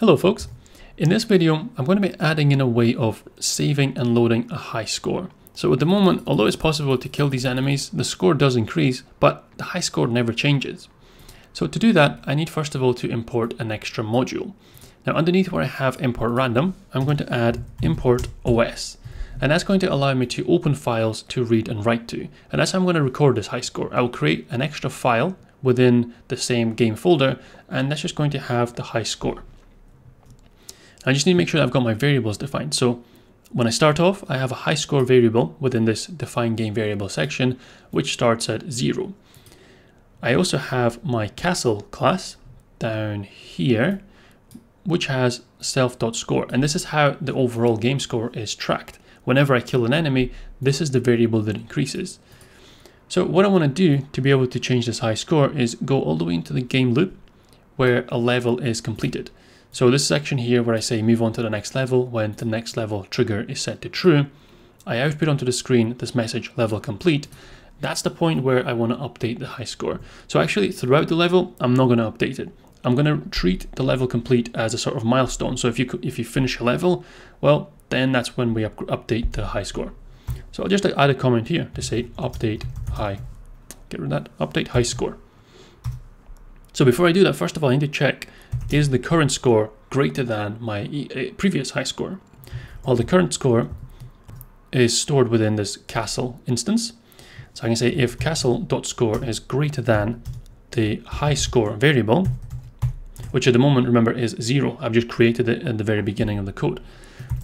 Hello folks, in this video I'm going to be adding in a way of saving and loading a high score. So at the moment, although it's possible to kill these enemies, the score does increase, but the high score never changes. So to do that, I need first of all to import an extra module. Now underneath where I have import random, I'm going to add import OS. And that's going to allow me to open files to read and write to. And that's how I'm going to record this high score. I will create an extra file within the same game folder, and that's just going to have the high score. I just need to make sure that I've got my variables defined. So when I start off, I have a high score variable within this define game variable section, which starts at 0. I also have my castle class down here, which has self.score. And this is how the overall game score is tracked. Whenever I kill an enemy, this is the variable that increases. So what I want to do to be able to change this high score is go all the way into the game loop where a level is completed. So this section here where I say move on to the next level, when the next level trigger is set to true, I output onto the screen this message level complete. That's the point where I want to update the high score. So actually throughout the level, I'm not going to update it. I'm going to treat the level complete as a sort of milestone. So if you finish a level, well, then that's when we update the high score. So I'll just add a comment here to say update high, get rid of that, update high score. So before I do that, first of all, I need to check, is the current score greater than my previous high score? Well, the current score is stored within this castle instance. So I can say if castle.score is greater than the high score variable, which at the moment, remember, is 0. I've just created it at the very beginning of the code.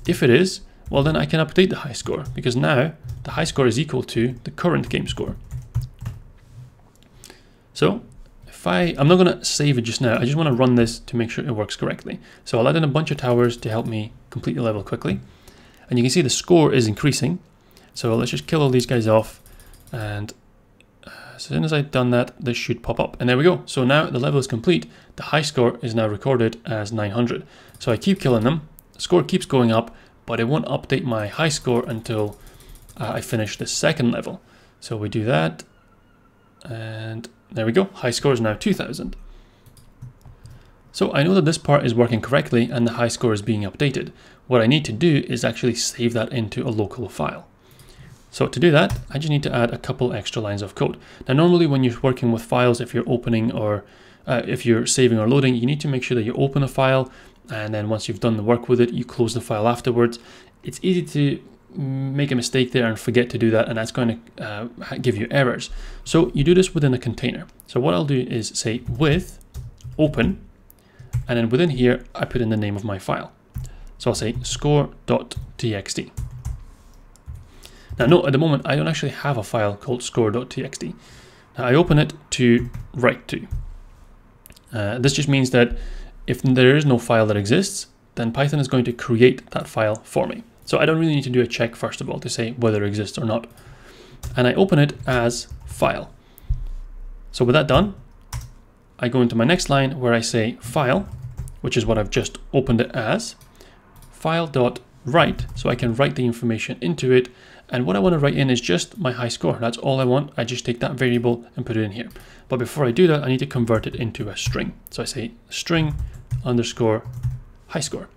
If it is, well, then I can update the high score because now the high score is equal to the current game score. So I'm not going to save it just now. I just want to run this to make sure it works correctly. So I'll add in a bunch of towers to help me complete the level quickly. And you can see the score is increasing. So let's just kill all these guys off. And as soon as I've done that, this should pop up. And there we go. So now the level is complete. The high score is now recorded as 900. So I keep killing them. The score keeps going up, but it won't update my high score until I finish the second level. So we do that. And there we go, high score is now 2000. So I know that this part is working correctly and the high score is being updated. What I need to do is actually save that into a local file. So to do that, I just need to add a couple extra lines of code. Now, normally when you're working with files, if you're opening or if you're saving or loading, you need to make sure that you open a file. And then once you've done the work with it, you close the file afterwards. It's easy to make a mistake there and forget to do that, and that's going to give you errors. So you do this within a container. So what I'll do is say with open, and then within here I put in the name of my file. So I'll say score.txt. Now note, at the moment I don't actually have a file called score.txt. Now I open it to write to. This just means that if there is no file that exists, then Python is going to create that file for me. So I don't really need to do a check first of all to say whether it exists or not. And I open it as file. So with that done, I go into my next line where I say file, which is what I've just opened it as, file.write, so I can write the information into it. And what I want to write in is just my high score. That's all I want. I just take that variable and put it in here. But before I do that, I need to convert it into a string. So I say string underscore high score.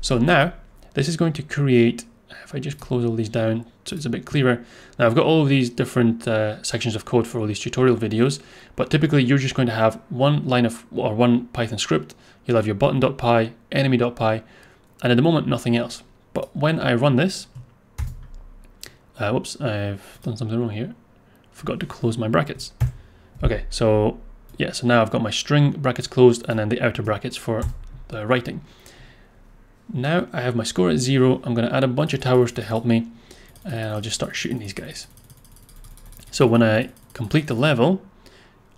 So now, this is going to create, if I just close all these down so it's a bit clearer. Now I've got all of these different sections of code for all these tutorial videos, but typically you're just going to have one line of, or one Python script. You'll have your button.py, enemy.py, and at the moment, nothing else. But when I run this, whoops, I've done something wrong here. Forgot to close my brackets. Okay, so yeah, so now I've got my string brackets closed and then the outer brackets for the writing. Now I have my score at 0. I'm going to add a bunch of towers to help me, and I'll just start shooting these guys. So when I complete the level,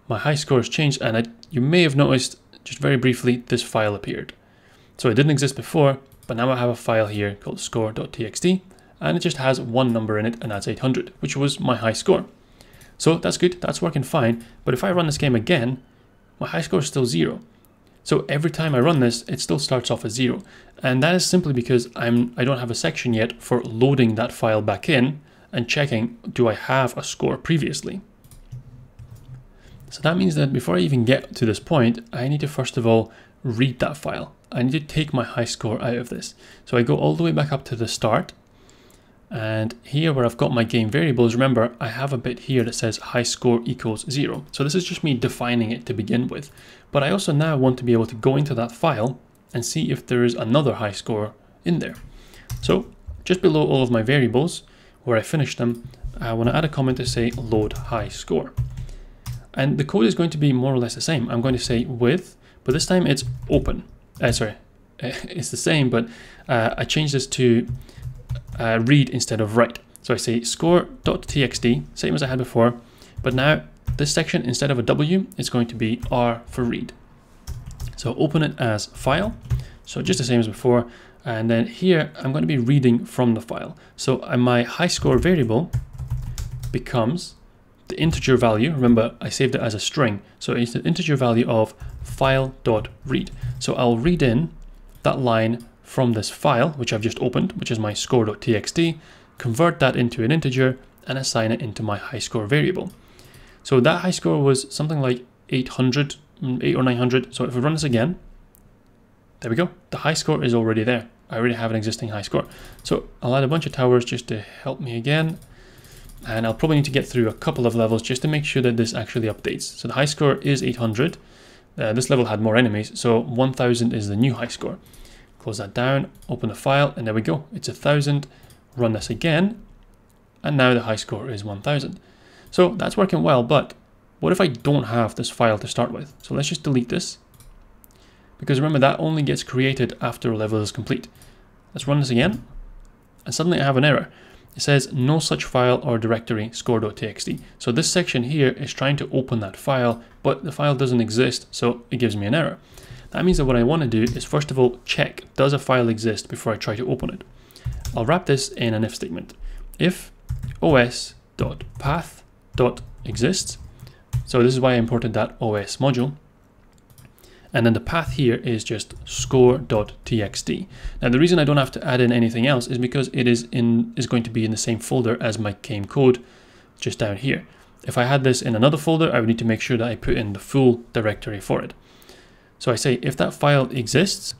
my high score has changed, and you may have noticed just very briefly this file appeared. So it didn't exist before, but now I have a file here called score.txt, and it just has one number in it, and that's 800, which was my high score. So that's good, that's working fine, but if I run this game again, my high score is still 0. So every time I run this, it still starts off at 0. And that is simply because I don't have a section yet for loading that file back in and checking, do I have a score previously? So that means that before I even get to this point, I need to first of all read that file. I need to take my high score out of this. So I go all the way back up to the start, and here where I've got my game variables, remember I have a bit here that says high score equals 0. So this is just me defining it to begin with. But I also now want to be able to go into that file and see if there is another high score in there. So just below all of my variables, where I finish them, I want to add a comment to say load high score. And the code is going to be more or less the same. I'm going to say with, but this time it's open. It's the same, but I changed this to read instead of write. So I say score.txt, same as I had before, but now this section, instead of a W, it's going to be R for read. So open it as file, so just the same as before. And then here, I'm going to be reading from the file. So my high score variable becomes the integer value. Remember, I saved it as a string. So it's the integer value of file.read. So I'll read in that line from this file, which I've just opened, which is my score.txt, convert that into an integer, and assign it into my high score variable. So that high score was something like 800 or 900. So if we run this again, there we go. The high score is already there. I already have an existing high score. So I'll add a bunch of towers just to help me again. And I'll probably need to get through a couple of levels just to make sure that this actually updates. So the high score is 800. This level had more enemies, so 1000 is the new high score. Close that down, open the file, and there we go. It's 1000. Run this again. And now the high score is 1000. So that's working well, but what if I don't have this file to start with? So let's just delete this, because remember that only gets created after a level is complete. Let's run this again, and suddenly I have an error. It says no such file or directory, score.txt. So this section here is trying to open that file, but the file doesn't exist, so it gives me an error. That means that what I want to do is, first of all, check, does a file exist before I try to open it? I'll wrap this in an if statement. If os.path.exists, so this is why I imported that os module. And then the path here is just score.txt. Now the reason I don't have to add in anything else is because it is going to be in the same folder as my game code just down here. If I had this in another folder, I would need to make sure that I put in the full directory for it. So I say if that file exists,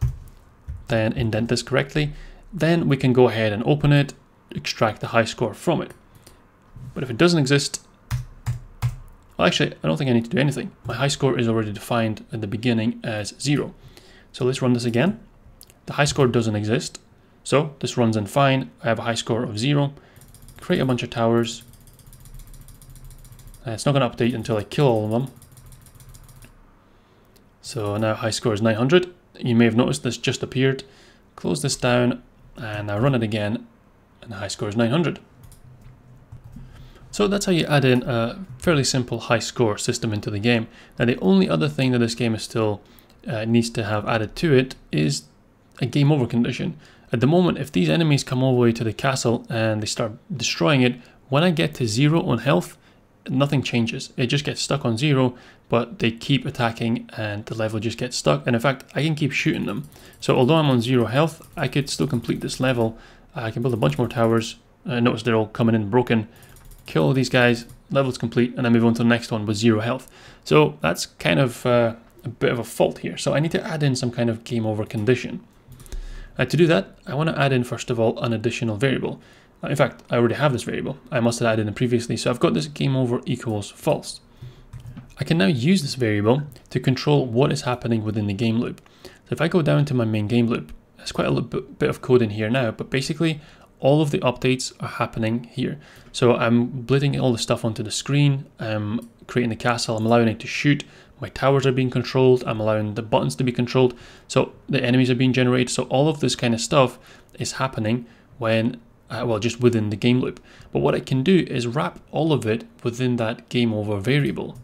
then indent this correctly, then we can go ahead and open it, extract the high score from it. But if it doesn't exist, well, actually, I don't think I need to do anything. My high score is already defined at the beginning as 0. So let's run this again. The high score doesn't exist, so this runs in fine. I have a high score of 0. Create a bunch of towers. It's not going to update until I kill all of them. So now high score is 900. You may have noticed this just appeared. Close this down, and now run it again, and the high score is 900. So that's how you add in a fairly simple high score system into the game. Now the only other thing that this game is still needs to have added to it is a game over condition. At the moment, if these enemies come all the way to the castle and they start destroying it, when I get to 0 on health, nothing changes. It just gets stuck on 0, but they keep attacking and the level just gets stuck. And in fact, I can keep shooting them. So although I'm on 0 health, I could still complete this level. I can build a bunch more towers. I notice they're all coming in broken. Kill all these guys, level's complete, and then move on to the next one with 0 health. So that's kind of a bit of a fault here. So I need to add in some kind of game over condition. To do that, I want to add in, first of all, an additional variable. In fact, I already have this variable. I must have added it previously. So I've got this game over equals false. I can now use this variable to control what is happening within the game loop. So if I go down to my main game loop, there's quite a bit of code in here now, but basically, all of the updates are happening here. So I'm blitting all the stuff onto the screen, I'm creating the castle, I'm allowing it to shoot, my towers are being controlled, I'm allowing the buttons to be controlled, so the enemies are being generated. So all of this kind of stuff is happening when, well, just within the game loop. But what I can do is wrap all of it within that game over variable.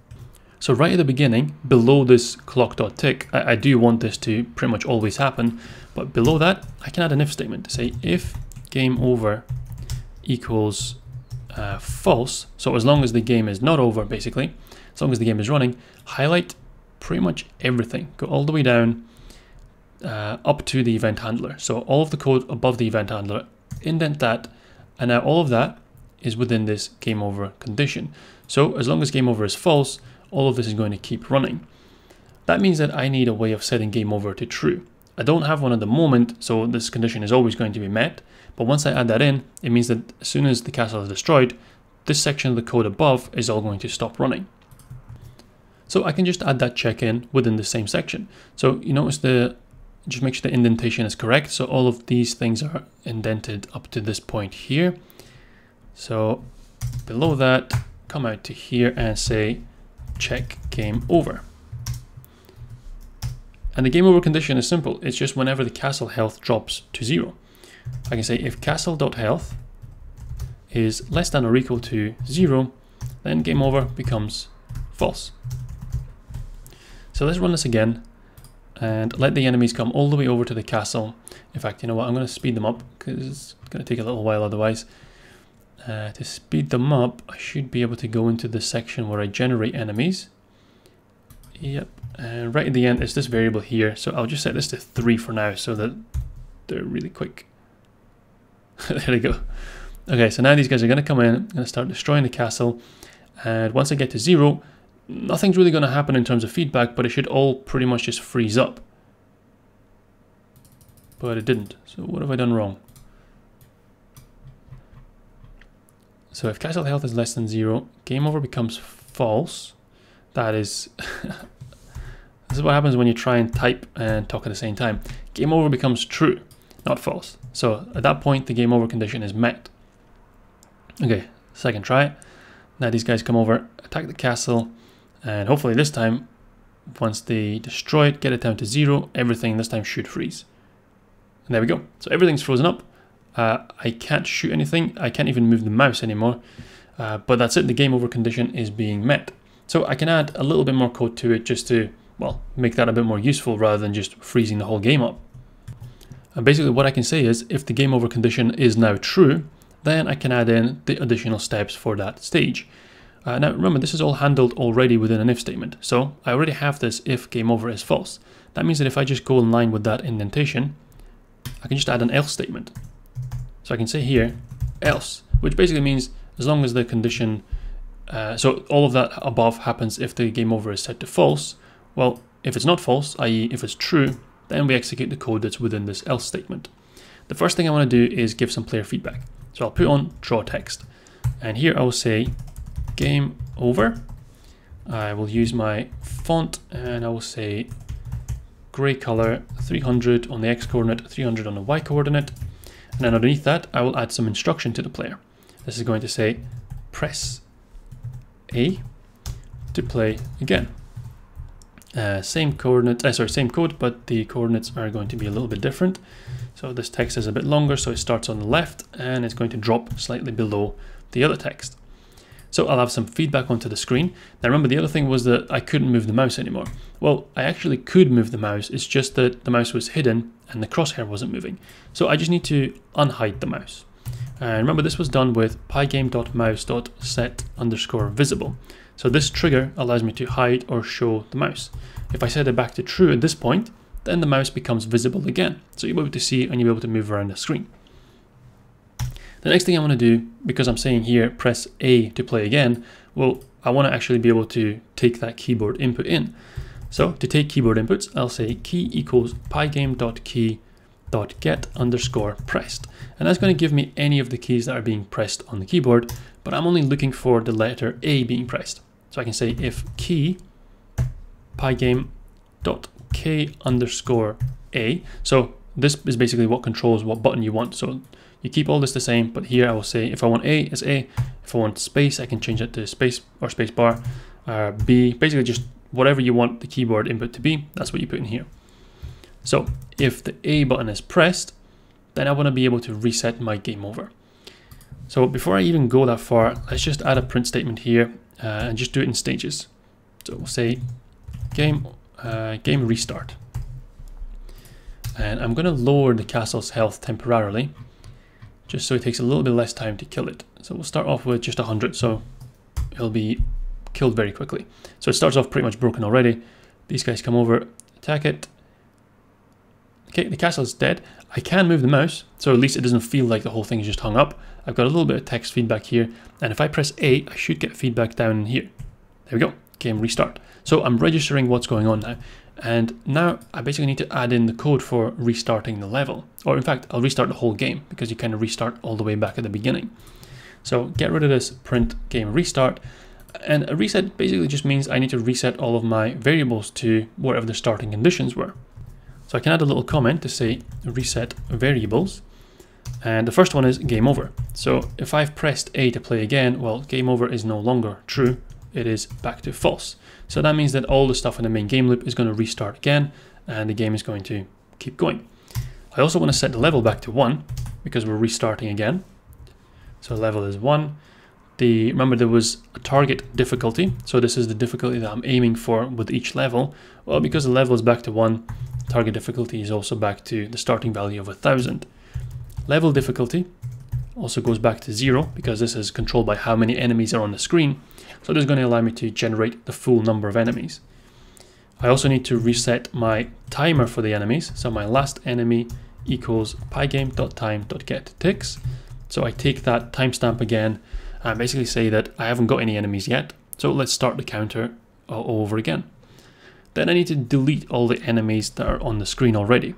So right at the beginning, below this clock.tick, I do want this to pretty much always happen, but below that, I can add an if statement to say if game over equals false. So as long as the game is not over, basically, as long as the game is running, highlight pretty much everything. Go all the way down up to the event handler. So all of the code above the event handler, indent that. And now all of that is within this game over condition. So as long as game over is false, all of this is going to keep running. That means that I need a way of setting game over to true. I don't have one at the moment, so this condition is always going to be met. But once I add that in, it means that as soon as the castle is destroyed, this section of the code above is all going to stop running. So I can just add that check-in within the same section. So you notice just make sure the indentation is correct. So all of these things are indented up to this point here. So below that, come out to here and say check game over. And the game over condition is simple. It's just whenever the castle health drops to 0. I can say if castle.health is less than or equal to 0, then game over becomes false. So let's run this again and let the enemies come all the way over to the castle. In fact, you know what, I'm going to speed them up because it's going to take a little while otherwise. To speed them up, I should be able to go into the section where I generate enemies. Yep, and right at the end is this variable here. So I'll just set this to 3 for now so that they're really quick. There we go. Okay, so now these guys are going to come in. I'm going to start destroying the castle. And once I get to 0, nothing's really going to happen in terms of feedback, but it should all pretty much just freeze up. But it didn't. So what have I done wrong? So if castle health is less than 0, game over becomes false. That is... This is what happens when you try and type and talk at the same time. Game over becomes true, not false. So at that point, the game over condition is met. Okay, second try. Now these guys come over, attack the castle, and hopefully this time, once they destroy it, get it down to 0, everything this time should freeze. And there we go. So everything's frozen up. I can't shoot anything. I can't even move the mouse anymore. But that's it. The game over condition is being met. So I can add a little bit more code to it just to, well, make that a bit more useful rather than just freezing the whole game up. And basically what I can say is if the game over condition is now true, then I can add in the additional steps for that stage. Now remember, this is all handled already within an if statement. So I already have this if game over is false. That means that if I just go in line with that indentation, I can just add an else statement. So I can say here, else, which basically means as long as the condition, so all of that above happens if the game over is set to false. Well, if it's not false, i.e. if it's true, then we execute the code that's within this else statement. The first thing I want to do is give some player feedback. So I'll put on draw text. And here I will say game over. I will use my font and I will say gray color, 300 on the X coordinate, 300 on the Y coordinate. And then underneath that, I will add some instruction to the player. This is going to say press A to play again. Same code, but the coordinates are going to be a little bit different. So this text is a bit longer, so it starts on the left and it's going to drop slightly below the other text. So I'll have some feedback onto the screen. Now remember, the other thing was that I couldn't move the mouse anymore. Well, I actually could move the mouse, it's just that the mouse was hidden and the crosshair wasn't moving. So I just need to unhide the mouse. And remember, this was done with pygame.mouse.set underscore visible. So this trigger allows me to hide or show the mouse. If I set it back to true at this point, then the mouse becomes visible again. So you'll be able to see and you'll be able to move around the screen. The next thing I want to do, because I'm saying here, press A to play again, well, I want to actually be able to take that keyboard input in. So to take keyboard inputs, I'll say key equals pygame.key.get underscore pressed. And that's going to give me any of the keys that are being pressed on the keyboard, but I'm only looking for the letter A being pressed. So I can say if key pygame.k underscore A. So this is basically what controls what button you want. So you keep all this the same, but here I will say if I want A, it's A. If I want space, I can change it to space or space bar. B, basically just whatever you want the keyboard input to be, that's what you put in here. So if the A button is pressed, then I want to be able to reset my game over. So before I even go that far, let's just add a print statement here and just do it in stages. So we'll say game restart. And I'm going to lower the castle's health temporarily, just so it takes a little bit less time to kill it. So we'll start off with just 100, so it'll be killed very quickly. So it starts off pretty much broken already. These guys come over, attack it. Okay, the castle is dead. I can move the mouse, so at least it doesn't feel like the whole thing is just hung up. I've got a little bit of text feedback here, and if I press A, I should get feedback down in here. There we go, game restart. So I'm registering what's going on now. And now I basically need to add in the code for restarting the level. Or in fact, I'll restart the whole game because you kind of restart all the way back at the beginning. So get rid of this print game restart. And a reset basically just means I need to reset all of my variables to whatever the starting conditions were. So I can add a little comment to say reset variables. And the first one is game over. So if I've pressed A to play again, well, game over is no longer true. It is back to false. So that means that all the stuff in the main game loop is going to restart again, and the game is going to keep going. I also want to set the level back to 1 because we're restarting again. So level is 1. Remember there was a target difficulty. So this is the difficulty that I'm aiming for with each level. Well, because the level is back to 1, target difficulty is also back to the starting value of 1000. Level difficulty also goes back to 0 because this is controlled by how many enemies are on the screen. So this is going to allow me to generate the full number of enemies. I also need to reset my timer for the enemies. So my last enemy equals pygame.time.getTix. So I take that timestamp again and basically say that I haven't got any enemies yet. So let's start the counter all over again. Then I need to delete all the enemies that are on the screen already.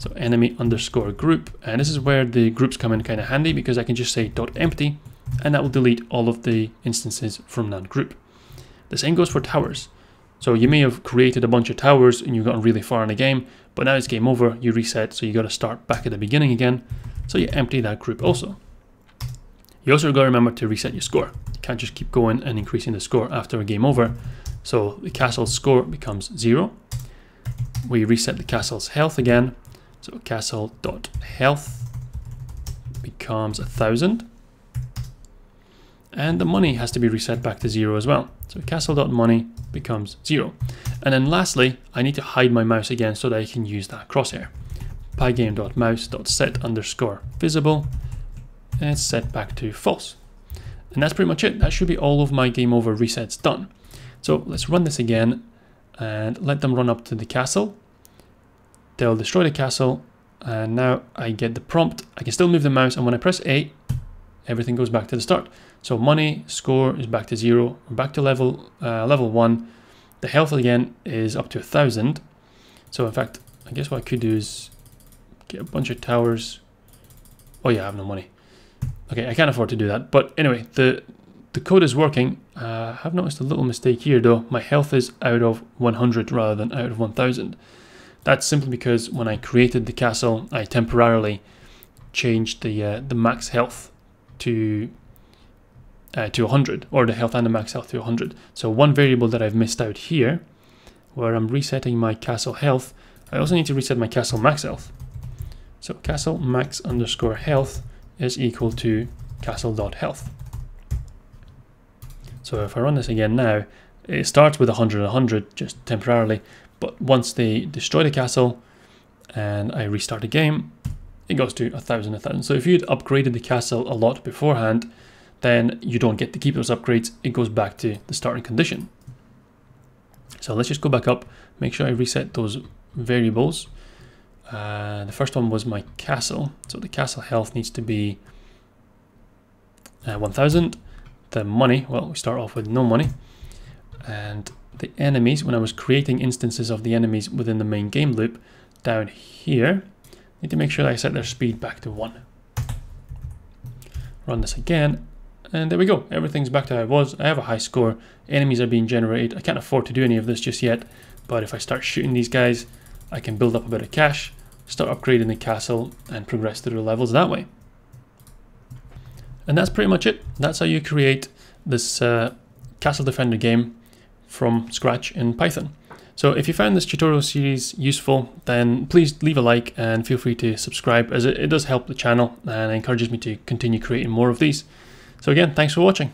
So enemy underscore group, and this is where the groups come in kind of handy because I can just say dot empty, and that will delete all of the instances from that group. The same goes for towers. So you may have created a bunch of towers and you've gotten really far in the game, but now it's game over, you reset, so you got to start back at the beginning again. So you empty that group also. You also got to remember to reset your score. You can't just keep going and increasing the score after a game over. So the castle's score becomes 0. We reset the castle's health again. So castle.health becomes 1000. And the money has to be reset back to 0 as well. So castle.money becomes 0. And then lastly, I need to hide my mouse again so that I can use that crosshair. Pygame.mouse.set underscore visible. And it's set back to false. And that's pretty much it. That should be all of my game over resets done. So let's run this again and let them run up to the castle. They'll destroy the castle, and now I get the prompt. I can still move the mouse, and when I press A, everything goes back to the start. So money, score is back to 0, back to level 1. The health again is up to 1000. So in fact, I guess what I could do is get a bunch of towers. Oh yeah, I have no money. Okay, I can't afford to do that. But anyway, the code is working. I have noticed a little mistake here though. My health is out of 100 rather than out of 1000. That's simply because when I created the castle, I temporarily changed the max health to 100, or the health and the max health to 100. So one variable that I've missed out here, where I'm resetting my castle health, I also need to reset my castle max health. So castle max underscore health is equal to castle.health. So if I run this again now, it starts with 100 just temporarily. But once they destroy the castle and I restart the game, it goes to 1000. So if you'd upgraded the castle a lot beforehand, then you don't get to keep those upgrades. It goes back to the starting condition. So let's just go back up, make sure I reset those variables. The first one was my castle. So the castle health needs to be 1000. The money, well, we start off with no money. And the enemies, when I was creating instances of the enemies within the main game loop, down here, I need to make sure that I set their speed back to 1. Run this again, and there we go. Everything's back to how it was. I have a high score. Enemies are being generated. I can't afford to do any of this just yet, but if I start shooting these guys, I can build up a bit of cash, start upgrading the castle, and progress through the levels that way. And that's pretty much it. That's how you create this Castle Defender game from scratch in Python. So if you found this tutorial series useful, then please leave a like and feel free to subscribe, as it does help the channel and encourages me to continue creating more of these. So again, thanks for watching.